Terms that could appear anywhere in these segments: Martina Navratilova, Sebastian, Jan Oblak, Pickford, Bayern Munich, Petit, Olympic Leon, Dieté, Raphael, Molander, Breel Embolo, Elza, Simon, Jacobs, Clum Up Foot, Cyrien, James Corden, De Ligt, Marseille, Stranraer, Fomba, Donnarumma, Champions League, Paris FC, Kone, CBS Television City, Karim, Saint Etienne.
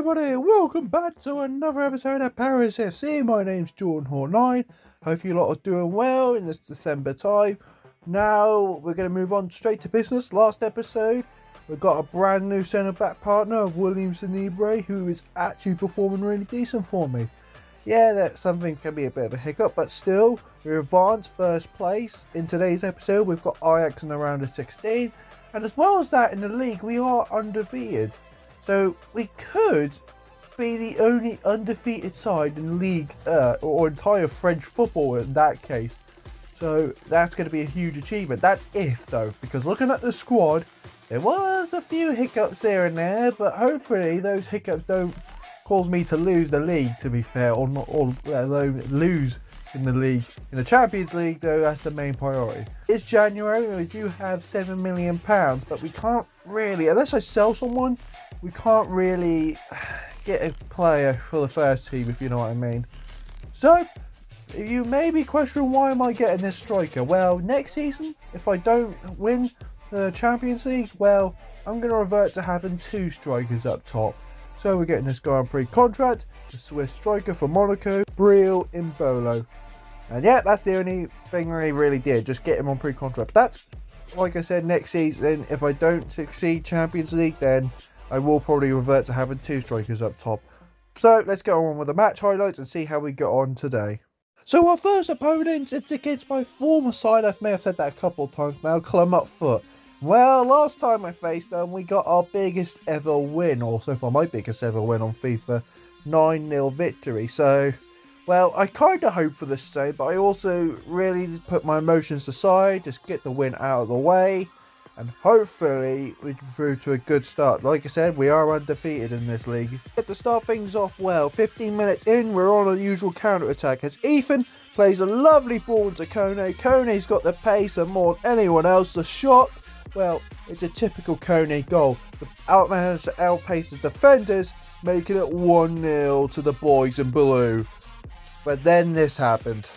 everybody, welcome back to another episode of Paris FC. My name's Jordan Hall9. Hope you lot are doing well in this December time. Now we're going to move on straight to business. Last episode, we've got a brand new centre back partner of William Sinebre, who is actually performing really decent for me. Yeah, that some things can be a bit of a hiccup, but still, we advanced first place. In today's episode, we've got Ajax in the round of 16, and as well as that, in the league, we are undefeated. So we could be the only undefeated side in league or entire French football in that case. So that's going to be a huge achievement. That's if though, because looking at the squad, there was a few hiccups here and there, but hopefully those hiccups don't cause me to lose the league, to be fair, or not, or let alone lose in the league. In the Champions League though, that's the main priority. It's January and we do have £7 million, but we can't really, unless I sell someone, we can't really get a player for the first team, if you know what I mean. So, if you maybe question why am I getting this striker? Well, next season, if I don't win the Champions League, well, I'm going to revert to having two strikers up top. So we're getting this guy on pre-contract, the Swiss striker for Monaco, Breel Embolo. And yeah, that's the only thing I really did, just get him on pre-contract. That's, like I said, next season, if I don't succeed Champions League, then I will probably revert to having two strikers up top. So let's get on with the match highlights and see how we get on today. So our first opponent is against my former side. I may have said that a couple of times now, Clum Up Foot. Well, last time I faced them, we got our biggest ever win, or so far my biggest ever win on FIFA, 9-0 victory. So, well, I kind of hope for this today, but I also really put my emotions aside, just get the win out of the way. And hopefully we can through to a good start. Like I said, we are undefeated in this league. We get to start things off well. 15 minutes in, we're on a usual counter-attack as Ethan plays a lovely ball into Kone. Kone's got the pace and more than anyone else. The shot, well, it's a typical Kone goal. The outmanaged to outpace the defenders, making it 1-0 to the boys in blue. But then this happened.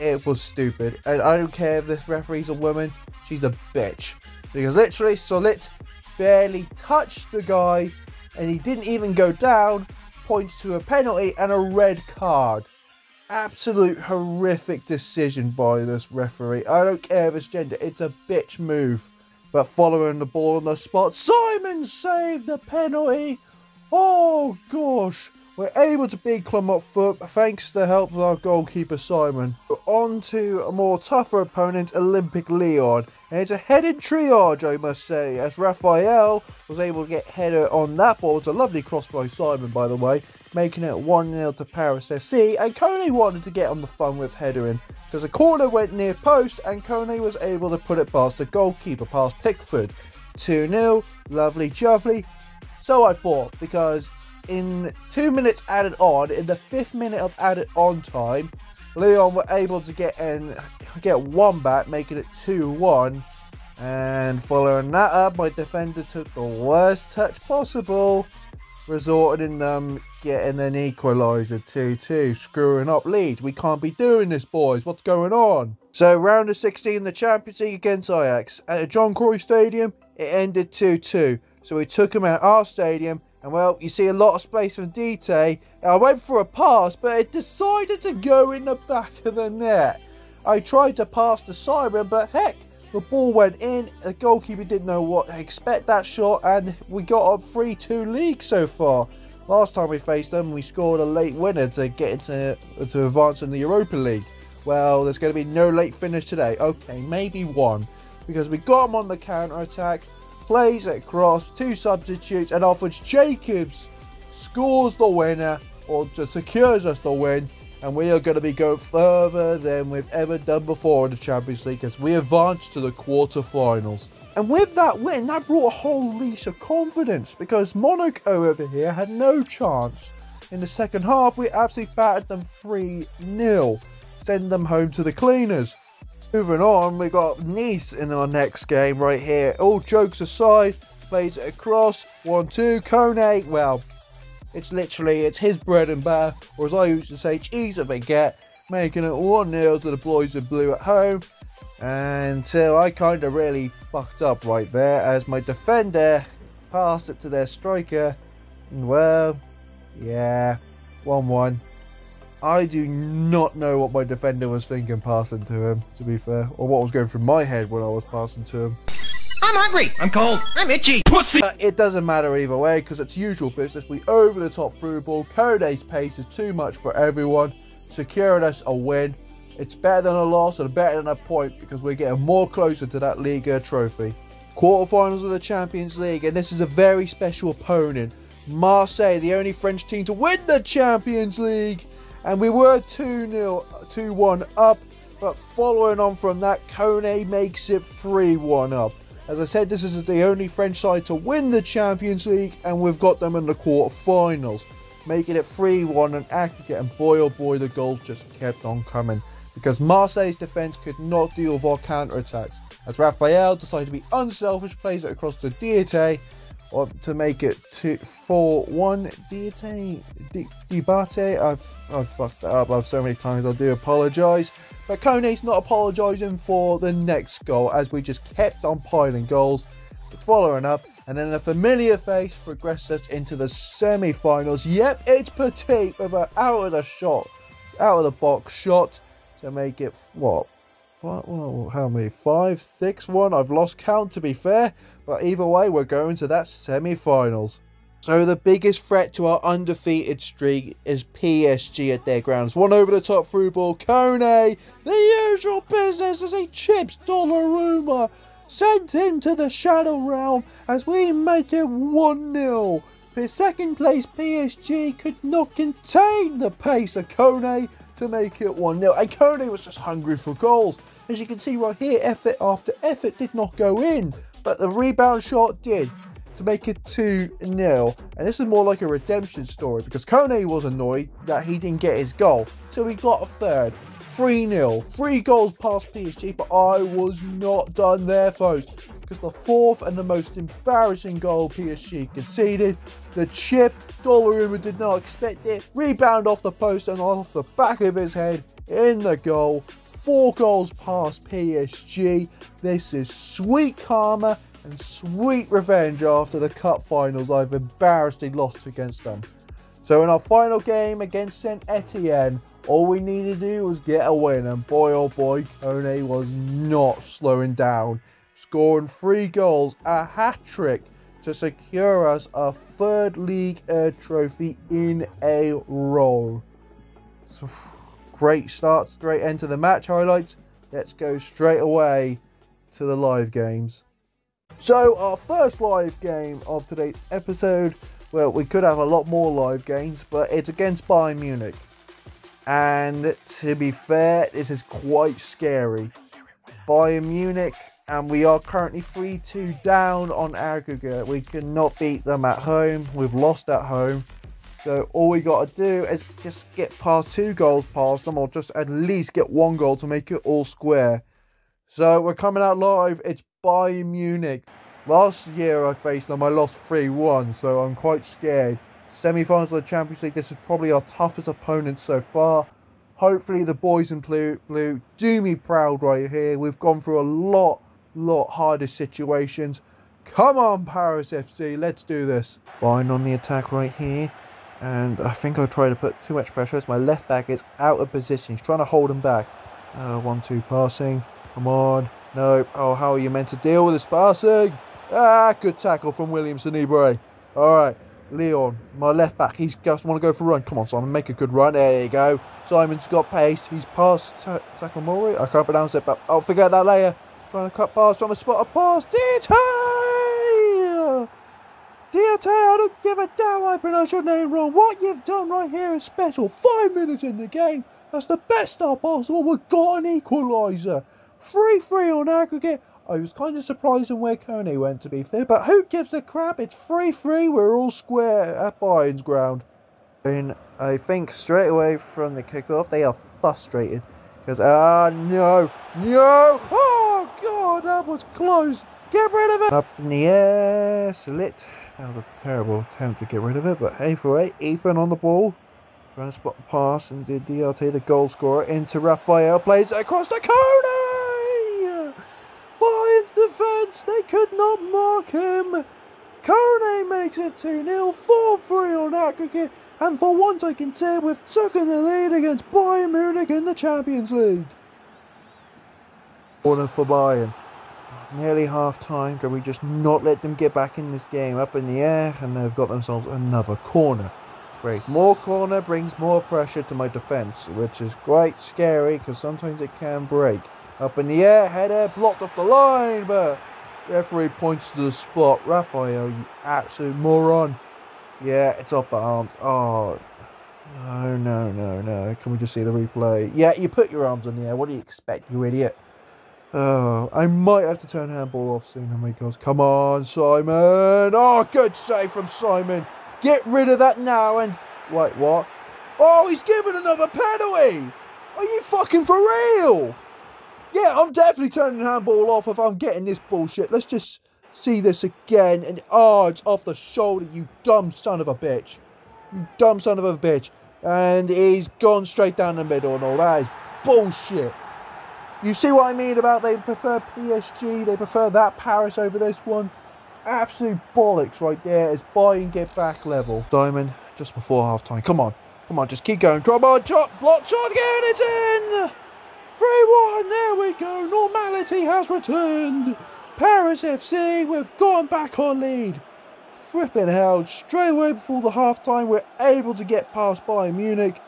It was stupid. And I don't care if this referee's a woman, she's a bitch. Because literally, Solit barely touched the guy, and he didn't even go down, points to a penalty and a red card. Absolute horrific decision by this referee. I don't care if it's gender, it's a bitch move. But following the ball on the spot, Simon saved the penalty. Oh gosh, we're able to beat Clum Up Foot thanks to the help of our goalkeeper Simon. On to a more tougher opponent, Olympic Leon, and it's a headed triage, I must say, as Raphael was able to get header on that ball. It's a lovely cross by Simon, by the way, making it 1-0 to Paris FC, and Kone wanted to get on the fun with headering, because a corner went near post, and Kone was able to put it past the goalkeeper, past Pickford. 2-0, lovely jubbly, so I thought, because in 2 minutes added on, in the 5th minute of added on time, Leon were able to get one back, making it 2-1. And following that up, my defender took the worst touch possible, resorting in getting an equaliser, 2-2, screwing up lead. We can't be doing this, boys. What's going on? So round of 16, the Champions League against Ajax at the John Cruyff Stadium. It ended 2-2. So we took him at our stadium. And, well, you see a lot of space from Dieté. I went for a pass, but it decided to go in the back of the net. I tried to pass to Cyrien, but heck, the ball went in. The goalkeeper didn't know what to expect that shot, and we got up 3-2 league so far. Last time we faced them, we scored a late winner to get to advance in the Europa League. Well, there's going to be no late finish today. Okay, maybe one, because we got them on the counter-attack. Plays at cross, two substitutes, and offers Jacobs, scores the winner, or just secures us the win, and we are going to be going further than we've ever done before in the Champions League as we advance to the quarterfinals. And with that win, that brought a whole leash of confidence, because Monaco over here had no chance. In the second half, we absolutely battered them 3-0, send them home to the cleaners. Moving on, we got Nice in our next game right here. All jokes aside, plays it across, 1-2, Kone, well, it's literally, it's his bread and butter, or as I used to say, cheese and baguette, making it 1-0 to the boys in blue at home, until I kind of really fucked up right there, as my defender passed it to their striker, and well, Yeah, 1-1. I do not know what my defender was thinking passing to him, to be fair, or what was going through my head when I was passing to him. I'm hungry, I'm cold, I'm itchy, pussy! It doesn't matter either way, because it's usual business. We over the top through ball, Kone's pace is too much for everyone, securing us a win. It's better than a loss and better than a point, because we're getting more closer to that Liga trophy. Quarterfinals of the Champions League, and this is a very special opponent. Marseille, the only French team to win the Champions League. And we were 2-1 up, but following on from that, Kone makes it 3-1 up. As I said, this is the only French side to win the Champions League, and we've got them in the quarterfinals, making it 3-1 and aggregate. And boy, oh boy, the goals just kept on coming, because Marseille's defence could not deal with our counter-attacks, as Raphael decided to be unselfish, plays it across to Dieté to make it 4-1. Dieté, I've fucked that up so many times, I do apologise. But Kone's not apologising for the next goal, as we just kept on piling goals, following up, and then a familiar face progressed us into the semi-finals. Yep, it's Petit with an out of the box shot to make it, what, how many, 5, 6, 1? I've lost count, to be fair, but either way, we're going to that semi-finals. So the biggest threat to our undefeated streak is PSG at their grounds. One over the top through ball, Kone, the usual business as he chips Donnarumma, sent into the shadow realm as we make it 1-0. The second place PSG could not contain the pace of Kone to make it 1-0, and Kone was just hungry for goals. As you can see right here, effort after effort did not go in, but the rebound shot did, to make it 2-0. And this is more like a redemption story, because Kone was annoyed that he didn't get his goal, so he got a third, 3-0. 3 goals past PSG, but I was not done there, folks, because the fourth and the most embarrassing goal PSG conceded, the chip, Donnarumma did not expect it, rebound off the post and off the back of his head, in the goal. 4 goals past PSG. This is sweet karma and sweet revenge after the cup finals I've embarrassingly lost against them. So in our final game against Saint Etienne, all we needed to do was get a win, and boy oh boy, Kone was not slowing down, scoring 3 goals, a hat-trick to secure us our 3rd league trophy in a row. So, great starts, great end to the match highlights. Let's go straight away to the live games. So our first live game of today's episode, well, we could have a lot more live games, but it's against Bayern Munich. And to be fair, this is quite scary. Bayern Munich, and we are currently 3-2 down on aggregate. We cannot beat them at home. We've lost at home. So all we got to do is just get past 2 goals past them, or just at least get 1 goal to make it all square. So we're coming out live. It's Bayern Munich. Last year I faced them, I lost 3-1, so I'm quite scared. Semi-finals of the Champions League, this is probably our toughest opponent so far. Hopefully the boys in blue do me proud right here. We've gone through a lot harder situations. Come on, Paris FC, let's do this. Bayern on the attack right here, and I think I try to put too much pressure as my left back is out of position. He's trying to hold him back. 1-2 passing, come on. No, oh, how are you meant to deal with this passing? Ah, good tackle from William Sinebre. All right, Leon, my left back, he's just want to go for a run. Come on, Simon, make a good run. There you go. Simon's got pace. He's past Takamori. I can't pronounce it, but I'll figure out that later. Trying to cut pass, trying to spot a pass. Dieté! Dieté, I don't give a damn I pronounce your name wrong. What you've done right here is special. 5 minutes in the game. That's the best start possible. We've got an equaliser. 3-3 on aggregate. I was kind of surprised in where Kone went, to be fair, but who gives a crap? It's 3-3. We're all square at Bayern's ground. And I think straight away from the kickoff, they are frustrated because no, oh god, that was close. Get rid of it. Up in the air, Solit. That was a terrible attempt to get rid of it, but hey for eight, Ethan on the ball. Trying to spot the pass and the DRT, the goal scorer, into Raphael, plays across the Kone. Defense, they could not mark him. Kone makes it 2-0, 4-3 on aggregate, and for once I can say we've taken the lead against Bayern Munich in the Champions League. Corner for Bayern. Nearly half time. Can we just not let them get back in this game? Up in the air, and they've got themselves another corner. Great. More corner brings more pressure to my defence, which is quite scary because sometimes it can break. Up in the air, header blocked off the line, but referee points to the spot. Raphael, you absolute moron. Yeah, it's off the arms. Oh, no, no, no, no. Can we just see the replay? Yeah, you put your arms in the air. What do you expect, you idiot? Oh, I might have to turn handball off soon. Oh my god, come on, Simon. Oh, good save from Simon. Get rid of that now and... Wait, what? Oh, he's given another penalty. Are you fucking for real? Yeah, I'm definitely turning handball off if I'm getting this bullshit. Let's just see this again. And oh, it's off the shoulder, you dumb son of a bitch. You dumb son of a bitch. And he's gone straight down the middle and all. That is bullshit. You see what I mean about they prefer PSG, they prefer that Paris over this one? Absolute bollocks right there as Bayern get back level. Diamond, just before half-time, come on. Come on, just keep going. Drop on, chop, block shot again, it's in! 3-1, there we go, normality has returned. Paris FC, we've gone back on lead. Frippin' hell, straight away before the half-time, we're able to get past Bayern Munich.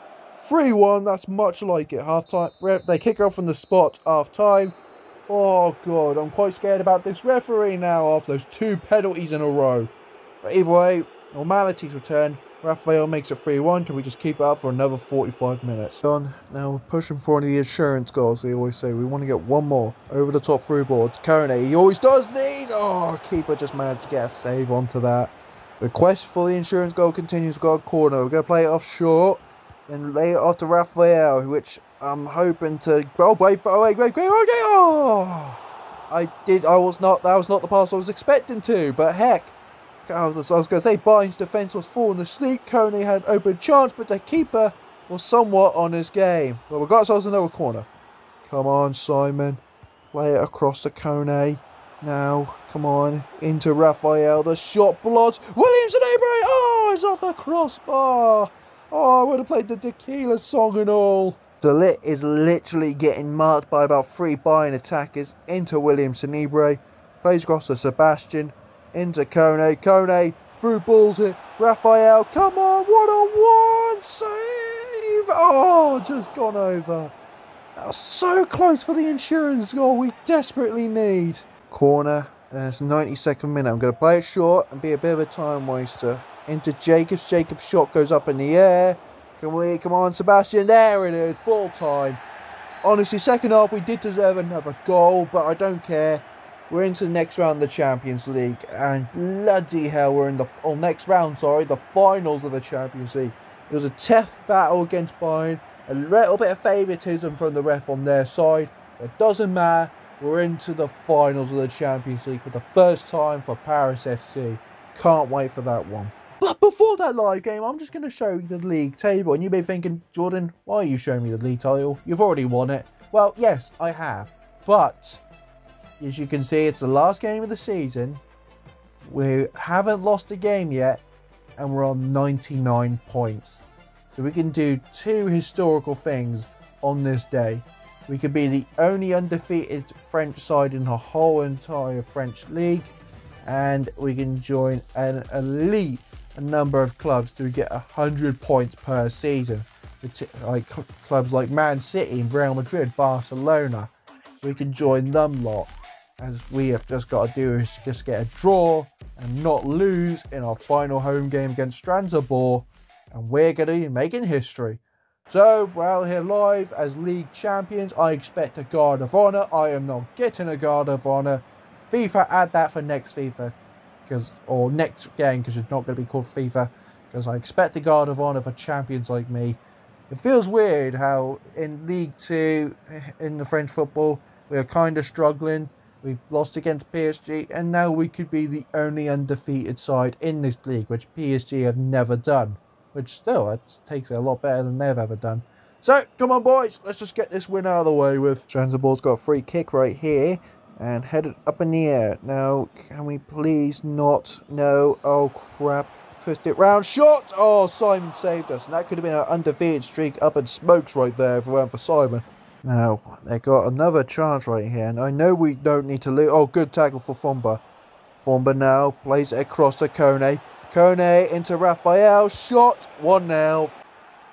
3-1, that's much like it. Half time, they kick off from the spot. Half time. Oh god, I'm quite scared about this referee now after those two penalties in a row. But either way, normality's return. Raphael makes it 3-1. Can we just keep it up for another 45 minutes? Done. Now we're pushing for any assurance goals. They always say we want to get one more over the top through boards. Currently, he always does these. Oh, keeper just managed to get a save onto that. The quest for the insurance goal continues. We've got a corner. We're gonna play it off short. And lay it off to Raphael, which I'm hoping to... Oh, wait, oh! That was not the pass I was expecting to, but heck. I was going to say, Bayern's defence was falling asleep. Kone had an open chance, but the keeper was somewhat on his game. Well, we got ourselves another corner. Come on, Simon. Play it across to Kone. Now, come on. Into Raphael. The shot blots. William Sinebre! Oh, it's off the crossbar. Oh, I would have played the tequila song and all. De Ligt is literally getting marked by about three Bayern attackers into William Sinebre. Plays across to Sebastian. Into Kone. Kone through balls it. Raphael, come on, what a one save! Oh, just gone over. That was so close for the insurance goal we desperately need. Corner, it's 92nd minute. I'm going to play it short and be a bit of a time waster. Into Jacobs. Jacobs' shot goes up in the air. Come on, Sebastian. There it is. Full time. Honestly, second half, we did deserve another goal, but I don't care. We're into the next round of the Champions League. And bloody hell, we're in the... Oh, next round, sorry. The finals of the Champions League. It was a tough battle against Bayern. A little bit of favouritism from the ref on their side. It doesn't matter. We're into the finals of the Champions League for the first time for Paris FC. Can't wait for that one. But before that live game, I'm just going to show you the league table. And you may be thinking, Jordan, why are you showing me the league title? You've already won it. Well, yes, I have. But, as you can see, it's the last game of the season. We haven't lost a game yet. And we're on 99 points. So we can do two historical things on this day. We could be the only undefeated French side in the whole entire French league. And we can join an elite number of clubs to get 100 points per season, like clubs like Man City, Real Madrid, Barcelona. We can join them lot. As we have just got to do is just get a draw and not lose in our final home game against Stranraer, and we're going to be making history. So we're out here live as league champions. I expect a guard of honor. I am not getting a guard of honor. FIFA, add that for next FIFA. Or next game, because it's not going to be called FIFA, because I expect the guard of honour for champions like me. It feels weird how in League 2 in the French football we are kind of struggling. We've lost against PSG, and now we could be the only undefeated side in this league, which PSG have never done, which still it takes it a lot better than they've ever done. So come on boys, let's just get this win out of the way with. Transabor's got a free kick right here. and headed up in the air. Now, can we please not? No. Oh, crap. Twist it round. Shot! Oh, Simon saved us. And that could have been an undefeated streak up in smokes right there if it weren't for Simon. Now, they got another chance right here. And I know we don't need to lose. Oh, good tackle for Fomba. Fomba now plays it across to Kone. Kone into Raphael. Shot! 1-0.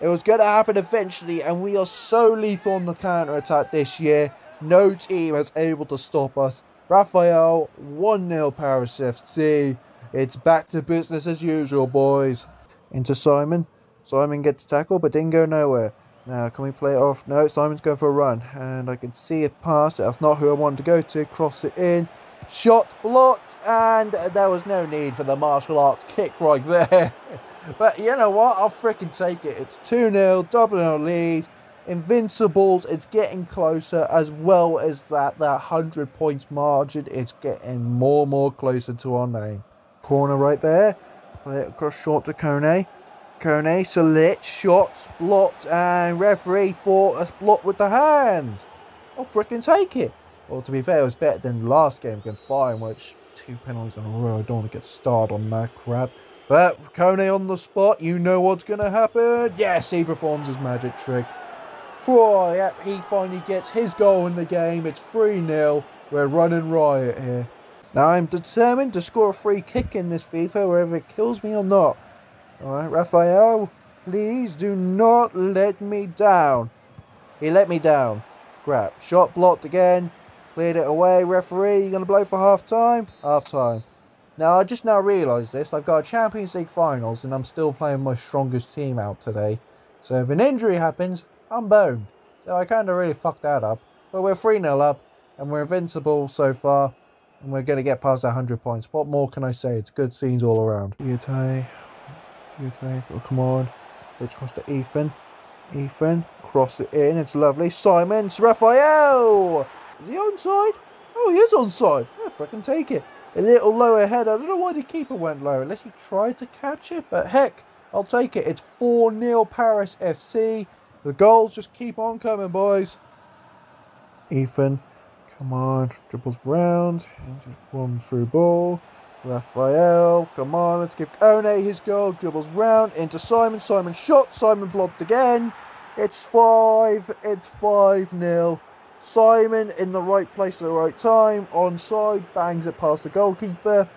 It was going to happen eventually. And we are so lethal on the counter-attack this year. No team is able to stop us. Raphael, 1-0 Paris FC. It's back to business as usual, boys. Into Simon. Simon gets tackled, but didn't go nowhere. Now, can we play it off? No, Simon's going for a run. And I can see it pass. That's not who I wanted to go to. Cross it in. Shot blocked. And there was no need for the martial arts kick right there. But you know what? I'll freaking take it. It's 2-0. Doubling our lead. Invincibles. It's getting closer, as well as that 100 points margin. It's getting more and more closer to our name. Corner right there. Play it across short to Kone. Kone, Solit, shots blocked, and referee thought us blocked with the hands. I'll freaking take it. Well, to be fair, it was better than last game against Bayern, which 2 penalties in a row. I don't want to get starred on that crap. But Kone on the spot. You know what's going to happen. Yes, he performs his magic trick. Oh, yep, he finally gets his goal in the game. It's 3-0. We're running riot here. Now, I'm determined to score a free kick in this FIFA, whether it kills me or not. Alright, Raphael, please do not let me down. He let me down. Crap. Shot blocked again. Cleared it away. Referee, you going to blow for half-time? Half-time. Now, I just now realised this. I've got a Champions League finals, and I'm still playing my strongest team out today. So, if an injury happens, I'm boned. So, I kind of really fucked that up. But we're 3-0 up, and we're invincible so far. And we're going to get past 100 points. What more can I say? It's good scenes all around. Dieté. Dieté. Oh, come on. Let's cross to Ethan. Ethan. Cross it in. It's lovely. Simon. It's Raphael. Is he onside? Oh, he is onside. Yeah, freaking take it. A little lower head. I don't know why the keeper went low. Unless he tried to catch it. But heck, I'll take it. It's 4-0 Paris FC. The goals just keep on coming, boys. Ethan. Come on, dribbles round, one through ball, Raphael, come on, let's give Kone his goal, dribbles round, into Simon, Simon shot, Simon blocked again, it's 5-0, Simon in the right place at the right time, onside, bangs it past the goalkeeper.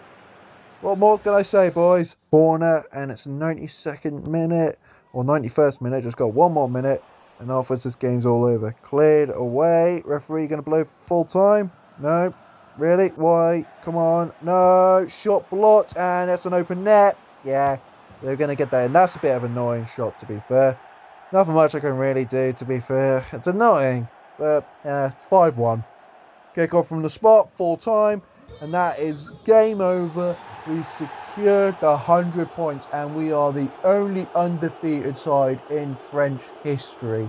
What more can I say, boys? Corner, and it's 92nd minute, or 91st minute, just got one more minute. And afterwards, this game's all over. Cleared away. Referee going to blow full time? No. Really? Why? Come on. No. Shot blocked. And that's an open net. Yeah. They're going to get that. And that's a bit of an annoying shot, to be fair. Nothing much I can really do, to be fair. It's annoying. But, yeah, it's 5-1. Kick off from the spot. Full time. And that is game over. We've secured the 100 points, and we are the only undefeated side in French history.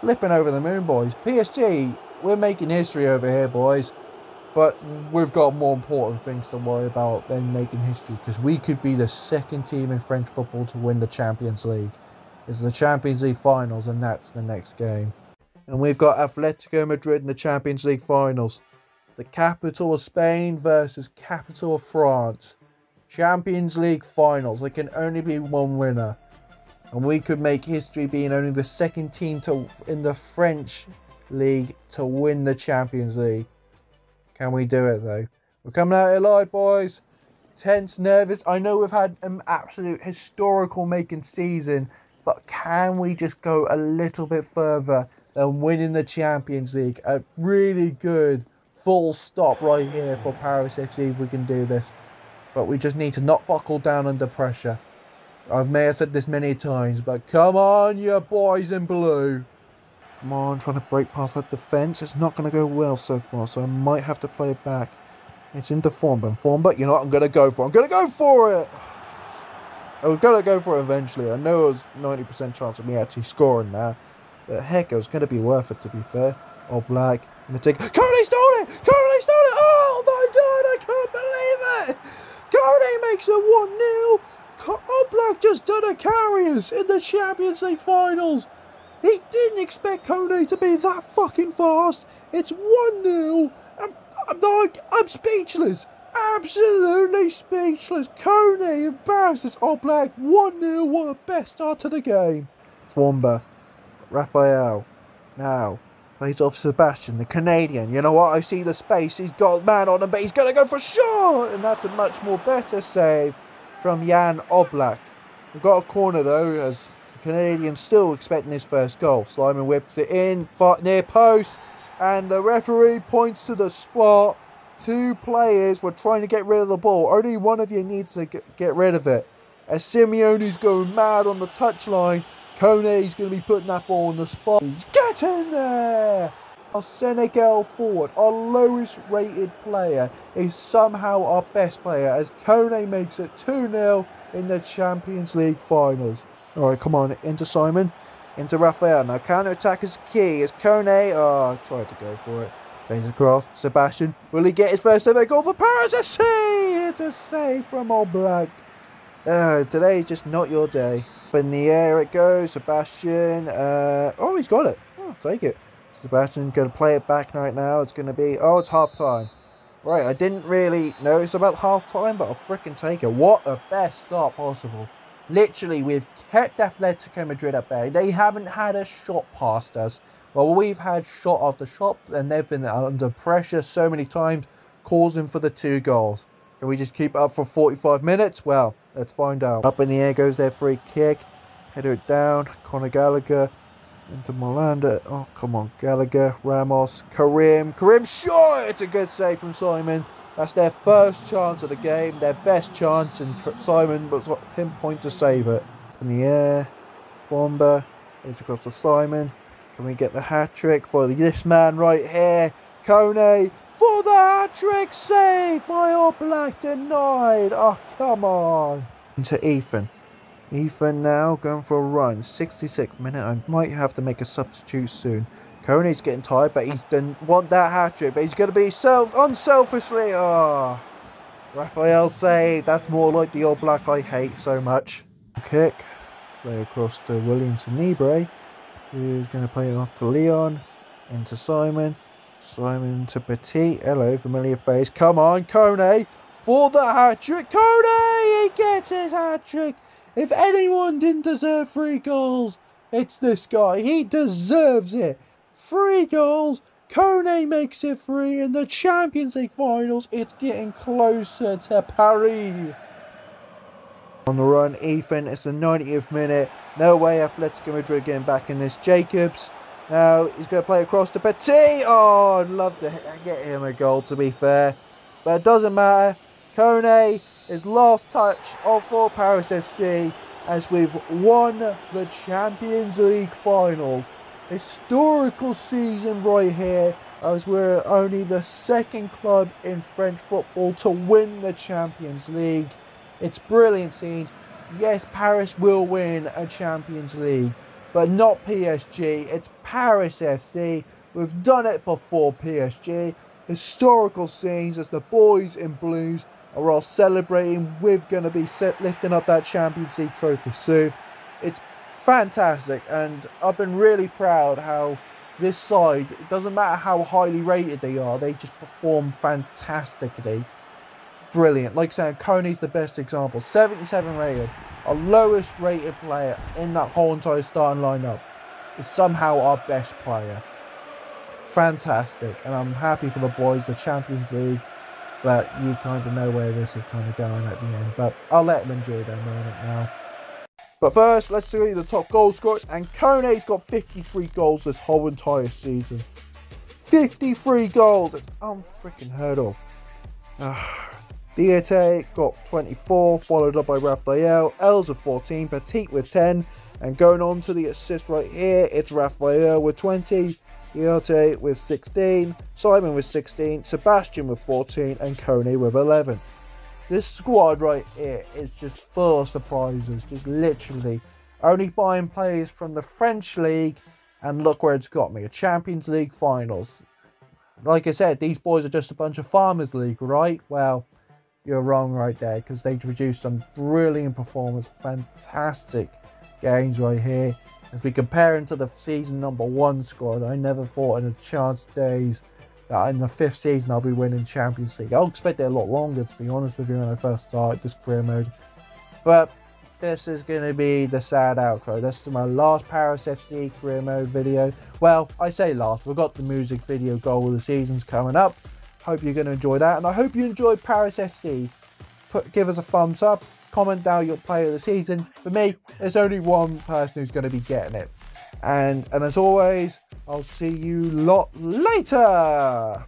Flipping over the moon, boys. PSG, we're making history over here, boys. But we've got more important things to worry about than making history, because we could be the second team in French football to win the Champions League. It's the Champions League finals, and that's the next game. And we've got Atletico Madrid in the Champions League finals. The capital of Spain versus capital of France. Champions League finals. There can only be one winner. And we could make history being only the second team in the French league to win the Champions League. Can we do it though? We're coming out alive, boys. Tense, nervous. I know we've had an absolute historical making season. But can we just go a little bit further than winning the Champions League? A really good full stop right here for Paris FC if we can do this. But we just need to not buckle down under pressure. I may have said this many times, but come on, you boys in blue. Come on, trying to break past that defence. It's not going to go well so far, so I might have to play it back. It's into Fomba. Fomba, you know what I'm going to go for? I'm going to go for it! I was going to go for it eventually. I know it was 90% chance of me actually scoring that. But heck, it was going to be worth it, to be fair. Oblak. I'm going to take... Kone stole it! Kone stole it! Oh, my God! I can't believe it! Kone makes it 1-0! Oblak just done a carriers in the Champions League finals! He didn't expect Kone to be that fucking fast! It's 1-0! And I'm speechless. Absolutely speechless. Kone embarrasses Oblak 1-0. What a best start to the game. Fomba. Raphael. Now. Plays off Sebastian, the Canadian. You know what? I see the space. He's got man on him, but he's going to go for sure. And that's a much more better save from Jan Oblak. We've got a corner, though, as the Canadian's still expecting his first goal. Simon whips it in, near post. And the referee points to the spot. Two players were trying to get rid of the ball. Only one of you needs to get rid of it. As Simeone's going mad on the touchline. Kone's going to be putting that ball on the spot. Get in there! Our Senegal forward, our lowest rated player, is somehow our best player as Kone makes it 2-0 in the Champions League finals. Alright, come on, into Simon, into Raphael. Now counter attack is key as Kone, tried to go for it. Plays across, Sebastian, will he get his first ever goal for Paris FC? It's a save from Oblak. Today is just not your day. Up in the air it goes, Sebastian, oh he's got it, oh, take it. Sebastian going to play it back right now, it's going to be, oh it's half time. Right, I didn't really know it's about half time, but I'll freaking take it. What the best start possible. Literally we've kept Atletico Madrid at bay, they haven't had a shot past us. Well we've had shot after shot and they've been under pressure so many times, causing for the two goals. Can we just keep it up for 45 minutes? Well, let's find out. Up in the air goes their free kick. Header it down. Conor Gallagher into Molander. Oh, come on. Gallagher, Ramos, Karim. Karim, sure! It's a good save from Simon. That's their first chance of the game. Their best chance. And Simon was at pinpoint to save it. Up in the air. Fomba. It's across to Simon. Can we get the hat-trick for this man right here? Kone. For the hat-trick, saved by Oblak, denied. Oh, come on. Into Ethan. Ethan now going for a run. 66th minute. I might have to make a substitute soon. Kone's getting tired, but he didn't want that hat-trick. But he's going to be unselfishly. Oh, Raphael saved. That's more like the Oblak I hate so much. Kick. Play across to William Sinebre, who's going to play it off to Leon. Into Simon. Simon to Petit. Hello, familiar face. Come on, Kone. For the hat-trick. Kone, he gets his hat-trick. If anyone didn't deserve 3 goals, it's this guy. He deserves it. 3 goals. Kone makes it 3 in the Champions League finals. It's getting closer to Paris. On the run, Ethan. It's the 90th minute. No way Atletico Madrid getting back in this. Jacobs. Now, he's going to play across to Petit. Oh, I'd love to get him a goal, to be fair. But it doesn't matter. Kone is last touch for Paris FC as we've won the Champions League finals. Historical season right here as we're only the second club in French football to win the Champions League. It's brilliant scenes. Yes, Paris will win a Champions League. But not PSG, it's Paris FC. We've done it before PSG. Historical scenes as the boys in blues are all celebrating. We're going to be lifting up that Champions League trophy soon. It's fantastic and I've been really proud how this side, it doesn't matter how highly rated they are, they just perform fantastically. Brilliant. Like I said, Kone's the best example. 77 rated. Our lowest rated player in that whole entire starting lineup is somehow our best player. Fantastic. And I'm happy for the boys, the Champions League. But you kind of know where this is kind of going at the end. But I'll let them enjoy their moment now. But first, let's see the top goal scorers. And Kone's got 53 goals this whole entire season. 53 goals. It's unfreaking heard of. Dieté got 24, followed up by Raphael. Elza 14, Petit with 10. And going on to the assist right here, it's Raphael with 20, Dieté with 16, Simon with 16, Sebastian with 14, and Kone with 11. This squad right here is just full of surprises, just literally. Only buying players from the French League, and look where it's got me, a Champions League finals. Like I said, these boys are just a bunch of Farmers League, right? Well, you're wrong right there because they produced some brilliant performance, fantastic games right here. As we compare them to the season number 1 squad, I never thought in a chance days in the fifth season I'll be winning Champions League. I'll expect it a lot longer, to be honest with you, when I first started this career mode. But this is going to be the sad outro. This is my last Paris FC career mode video. Well, I say last. We've got the music video goal of the season's coming up. Hope you're going to enjoy that, and I hope you enjoyed Paris FC. Give us a thumbs up, comment down your player of the season. For me, there's only one person who's going to be getting it. And as always, I'll see you lot later.